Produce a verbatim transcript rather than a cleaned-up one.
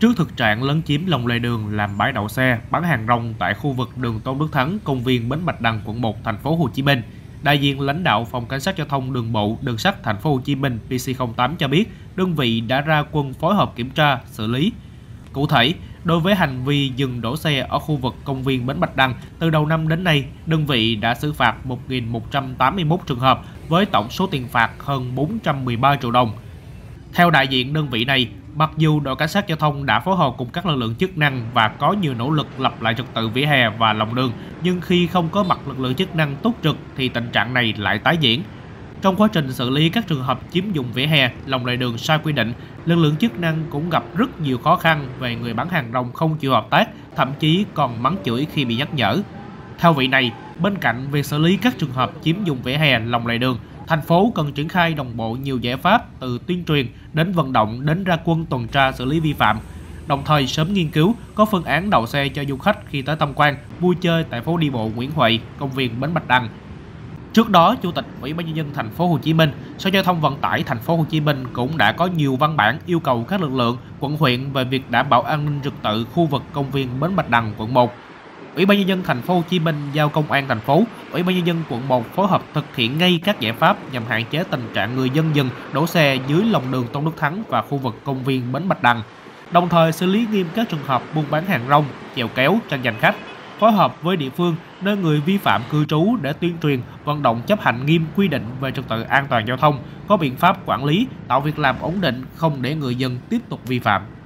Trước thực trạng lấn chiếm lòng lề đường làm bãi đậu xe, bán hàng rong tại khu vực đường Tôn Đức Thắng, công viên Bến Bạch Đằng, quận một, thành phố Hồ Chí Minh, đại diện lãnh đạo phòng cảnh sát giao thông đường bộ, đường sắt thành phố Hồ Chí Minh P C không tám cho biết, đơn vị đã ra quân phối hợp kiểm tra, xử lý. Cụ thể, đối với hành vi dừng đổ xe ở khu vực công viên Bến Bạch Đằng, từ đầu năm đến nay, đơn vị đã xử phạt một nghìn một trăm tám mươi mốt trường hợp với tổng số tiền phạt hơn bốn trăm mười ba triệu đồng. Theo đại diện đơn vị này, mặc dù đội cảnh sát giao thông đã phối hợp cùng các lực lượng chức năng và có nhiều nỗ lực lập lại trật tự vỉa hè và lòng đường, nhưng khi không có mặt lực lượng chức năng túc trực thì tình trạng này lại tái diễn. Trong quá trình xử lý các trường hợp chiếm dụng vỉa hè, lòng lề đường sai quy định, lực lượng chức năng cũng gặp rất nhiều khó khăn về người bán hàng rong không chịu hợp tác, thậm chí còn mắng chửi khi bị nhắc nhở. Theo vị này, bên cạnh việc xử lý các trường hợp chiếm dụng vỉa hè, lòng lề đường, thành phố cần triển khai đồng bộ nhiều giải pháp từ tuyên truyền đến vận động đến ra quân tuần tra xử lý vi phạm, đồng thời sớm nghiên cứu có phương án đậu xe cho du khách khi tới tham quan, vui chơi tại phố đi bộ Nguyễn Huệ, công viên Bến Bạch Đằng. Trước đó, Chủ tịch Ủy ban nhân dân thành phố Hồ Chí Minh, Sở Giao thông Vận tải thành phố Hồ Chí Minh cũng đã có nhiều văn bản yêu cầu các lực lượng quận huyện về việc đảm bảo an ninh trật tự khu vực công viên Bến Bạch Đằng quận một. Ủy ban nhân dân thành phố Hồ Chí Minh giao công an thành phố, Ủy ban nhân dân quận một phối hợp thực hiện ngay các giải pháp nhằm hạn chế tình trạng người dân dừng đổ xe dưới lòng đường Tôn Đức Thắng và khu vực công viên Bến Bạch Đằng. Đồng thời xử lý nghiêm các trường hợp buôn bán hàng rong, chèo kéo, tranh giành khách, phối hợp với địa phương nơi người vi phạm cư trú để tuyên truyền, vận động chấp hành nghiêm quy định về trật tự an toàn giao thông, có biện pháp quản lý, tạo việc làm ổn định không để người dân tiếp tục vi phạm.